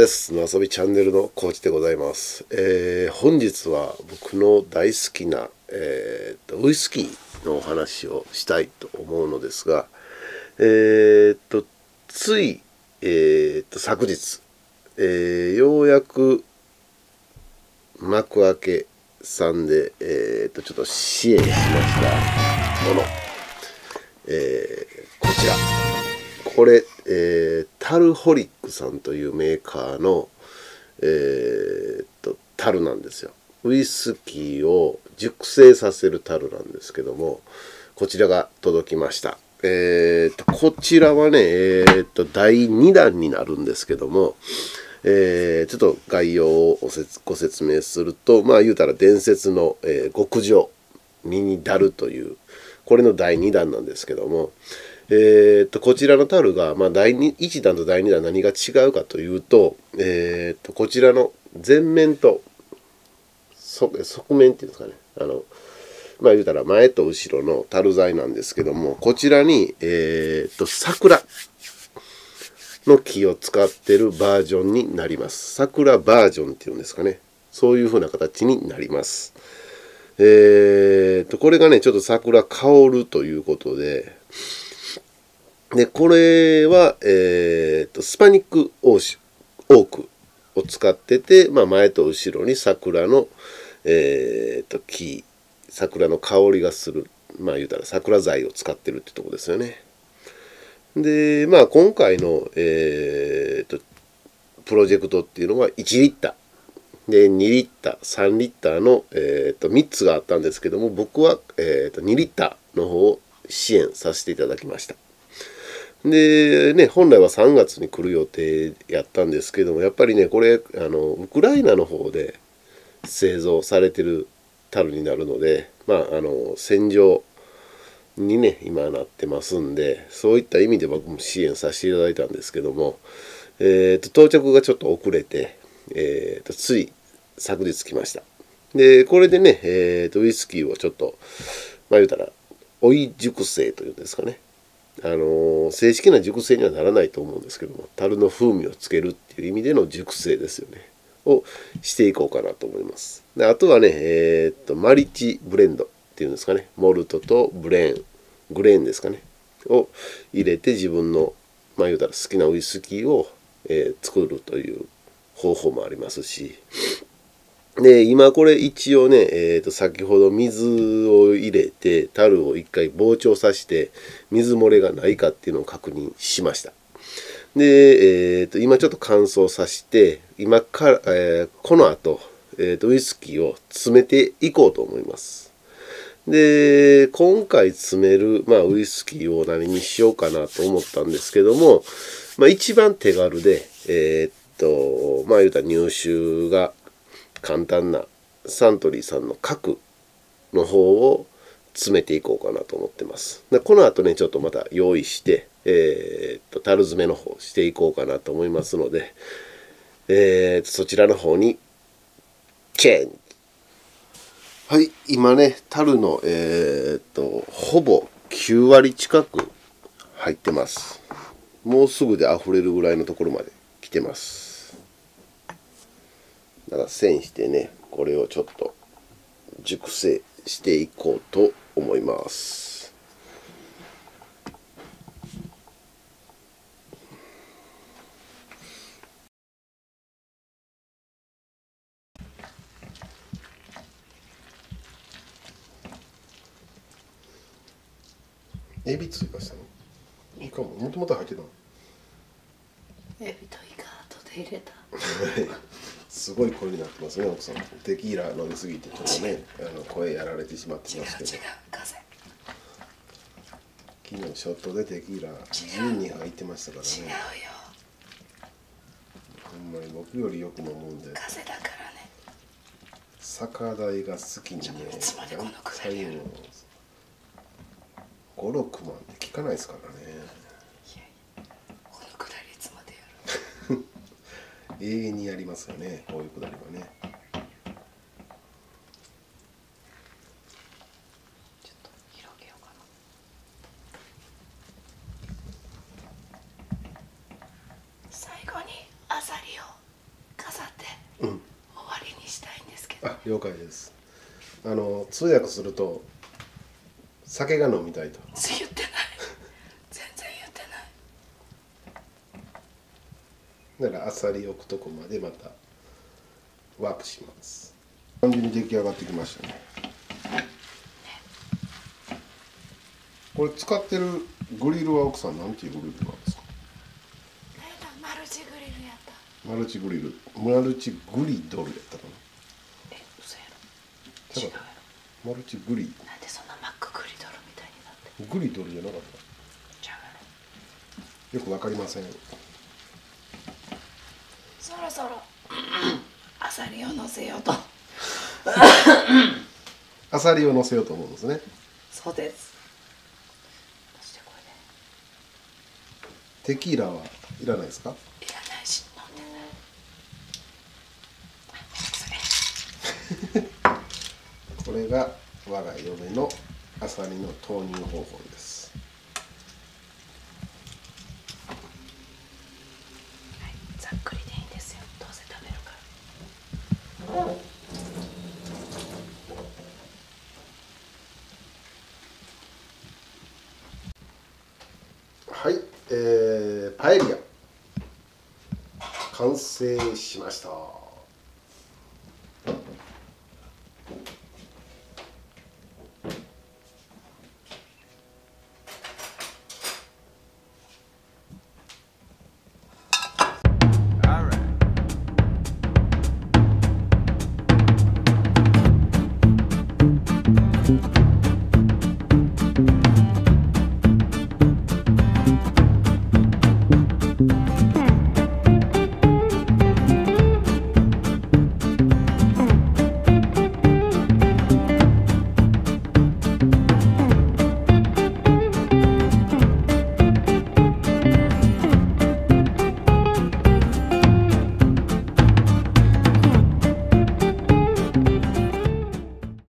です。の遊びチャンネルのコーチでございます。本日は僕の大好きな、ウイスキーのお話をしたいと思うのですが、つい、昨日、ようやく幕開けさんで、ちょっと試飲しましたもの、こちらこれ、タルホリックさんというメーカーの、タルなんですよ。ウイスキーを熟成させるタルなんですけども、こちらが届きました。こちらはね、第2弾になるんですけども、ちょっと概要をご説明すると、まあ言うたら伝説の、極上ミニダルというこれの第2弾なんですけども、こちらの樽が、まあ、1弾と第2弾何が違うかというと、こちらの前面と側面っていうんですかね、まあ言うたら前と後ろの樽材なんですけども、こちらに、桜の木を使ってるバージョンになります。桜バージョンっていうんですかね。そういう風な形になります。これがね、ちょっと桜香るということで、で、これは、スパニックオークを使ってて、まあ前と後ろに桜の、木、桜の香りがする、まあ言うたら桜材を使ってるってとこですよね。で、まあ今回の、プロジェクトっていうのは1リッターで2リッター3リッターの、3つがあったんですけども、僕は、2リッターの方を支援させていただきました。でね、本来は3月に来る予定やったんですけども、やっぱりねこれウクライナの方で製造されてる樽になるので、まあ戦場にね今なってますんで、そういった意味で僕も支援させていただいたんですけども、到着がちょっと遅れて、つい昨日来ました。でこれでね、ウイスキーをちょっとまあ言うたら追い熟成というんですかね、正式な熟成にはならないと思うんですけども、樽の風味をつけるっていう意味での熟成ですよねをしていこうかなと思います。であとはね、マリッジブレンドっていうんですかね、モルトとグレーンですかねを入れて自分のまあ言うたら好きなウイスキーを、作るという方法もありますし、で今これ一応ね、先ほど水を入れて樽を一回膨張させて水漏れがないかっていうのを確認しました。で、今ちょっと乾燥させて今から、この後、ウイスキーを詰めていこうと思います。で今回詰める、まあ、ウイスキーを何にしようかなと思ったんですけども、まあ、一番手軽でまあ言うたら入手が簡単なサントリーさんの角の方を詰めていこうかなと思ってます。でこの後ねちょっとまた用意して、樽詰めの方していこうかなと思いますので、そちらの方にチェーン。はい、今ね樽の、ほぼ9割近く入ってます。もうすぐで溢れるぐらいのところまで来てます。だから栓してね、これをちょっと熟成していこうと思います。エビついましたね。いいかも、もともと入ってたの。エビとイカ後で入れた。すごい声になってますね、奥さん。テキーラ飲みすぎて、ちょっとね、声やられてしまってますけど。昨日ショットでテキーラ12入ってましたからね。違うよ。ほんまに僕よりよく飲むんで。風だからね。酒代が好きにね、最後5、6万って聞かないですからね。永遠にやりますよね、こういうくだりはね。ちょっと広げようかな。最後にアサリを。あ、了解です。通訳すると酒が飲みたいと言ってない。全然言ってない。だからあさり置くとこまでまたワープします。完全に出来上がってきましたね。これ使ってるグリルは奥さんなんていうグリルなんですか？マルチグリルやった。マルチグリル、マルチグリドルやったかな。え、嘘やろ。違うやろ。マルチグリ。なんでそんなマックグリドルみたいになって。グリドルじゃなかった。ちゃうやろ。よくわかりません。そろそろアサリを乗せようとアサリを乗せようと思うんですね。そうです。そしてこれでテキーラはいらないですか？いらないし、飲んでない。それこれが我が嫁のアサリの投入方法です。はい、ざっくりでいいんですよ。どうせ食べるから。はい、パエリア完成しました。